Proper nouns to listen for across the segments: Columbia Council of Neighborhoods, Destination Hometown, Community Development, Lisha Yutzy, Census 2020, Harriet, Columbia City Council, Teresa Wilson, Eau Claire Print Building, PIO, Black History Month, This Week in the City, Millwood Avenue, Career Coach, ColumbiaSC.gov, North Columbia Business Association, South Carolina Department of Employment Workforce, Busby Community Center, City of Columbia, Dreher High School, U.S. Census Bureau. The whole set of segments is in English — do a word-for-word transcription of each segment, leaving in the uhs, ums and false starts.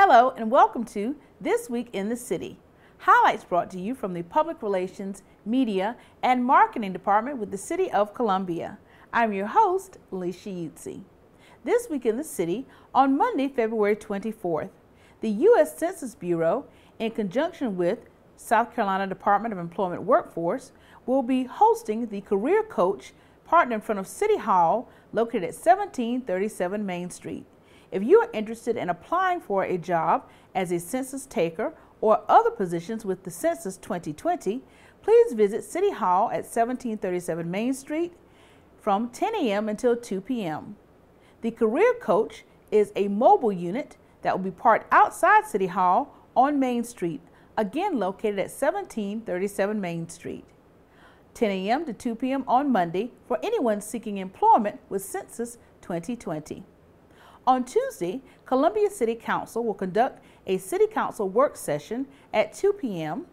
Hello and welcome to This Week in the City. Highlights brought to you from the Public Relations, Media, and Marketing Department with the City of Columbia. I'm your host, Lisha Yutzy. This Week in the City, on Monday, February twenty-fourth, the U S Census Bureau, in conjunction with South Carolina Department of Employment Workforce, will be hosting the Career Coach Partner in front of City Hall, located at seventeen thirty-seven Main Street. If you are interested in applying for a job as a census taker or other positions with the Census twenty twenty, please visit City Hall at seventeen thirty-seven Main Street from ten A M until two P M The Career Coach is a mobile unit that will be parked outside City Hall on Main Street, again located at seventeen thirty-seven Main Street, ten A M to two P M on Monday for anyone seeking employment with Census twenty twenty. On Tuesday, Columbia City Council will conduct a City Council work session at two P M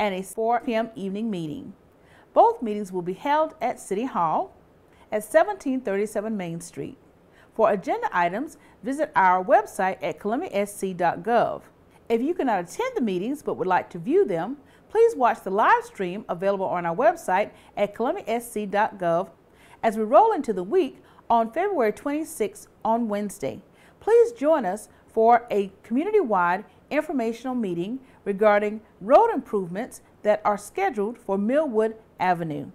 and a four P M evening meeting. Both meetings will be held at City Hall at seventeen thirty-seven Main Street. For agenda items, visit our website at Columbia S C dot gov. If you cannot attend the meetings but would like to view them, please watch the live stream available on our website at Columbia S C dot gov. As we roll into the week, on February twenty-sixth on Wednesday, please join us for a community-wide informational meeting regarding road improvements that are scheduled for Millwood Avenue.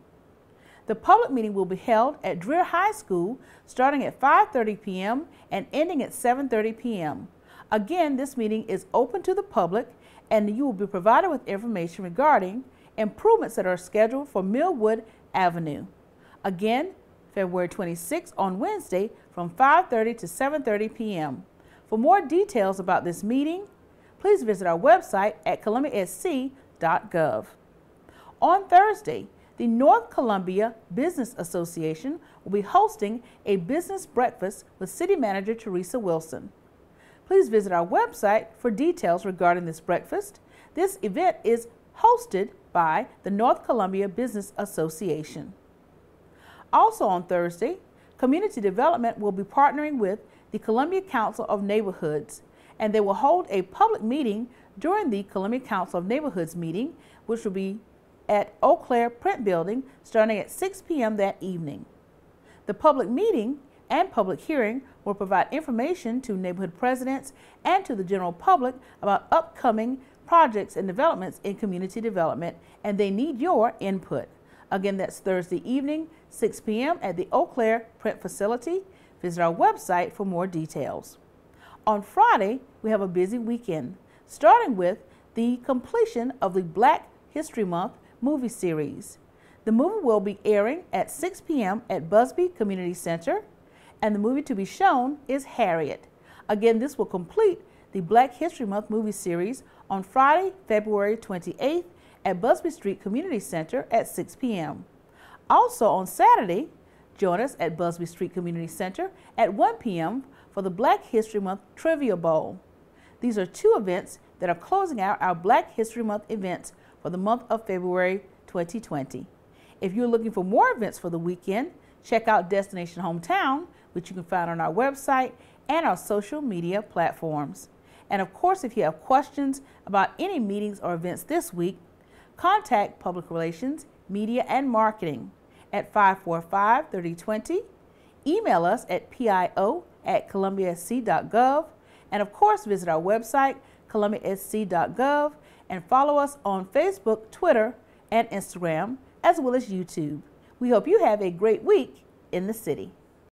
The public meeting will be held at Dreher High School starting at five thirty P M and ending at seven thirty P M Again, this meeting is open to the public and you will be provided with information regarding improvements that are scheduled for Millwood Avenue. Again, February twenty-sixth on Wednesday from five thirty to seven thirty P M For more details about this meeting, please visit our website at Columbia S C dot gov. On Thursday, the North Columbia Business Association will be hosting a business breakfast with City Manager Teresa Wilson. Please visit our website for details regarding this breakfast. This event is hosted by the North Columbia Business Association. Also on Thursday, Community Development will be partnering with the Columbia Council of Neighborhoods, and they will hold a public meeting during the Columbia Council of Neighborhoods meeting, which will be at Eau Claire Print Building starting at six P M that evening. The public meeting and public hearing will provide information to neighborhood presidents and to the general public about upcoming projects and developments in community development, and they need your input. Again, that's Thursday evening, six P M at the Eau Claire Print Facility. Visit our website for more details. On Friday, we have a busy weekend, starting with the completion of the Black History Month movie series. The movie will be airing at six P M at Busby Community Center, and the movie to be shown is Harriet. Again, this will complete the Black History Month movie series on Friday, February twenty-eighth, at Busby Street Community Center at six P M Also on Saturday, join us at Busby Street Community Center at one P M for the Black History Month Trivia Bowl. These are two events that are closing out our Black History Month events for the month of February twenty twenty. If you're looking for more events for the weekend, check out Destination Hometown, which you can find on our website and our social media platforms. And of course, if you have questions about any meetings or events this week, contact Public Relations, Media, and Marketing at five four five, three zero two zero, email us at P I O at Columbia S C dot gov, and of course visit our website, Columbia S C dot gov, and follow us on Facebook, Twitter, and Instagram, as well as YouTube. We hope you have a great week in the city.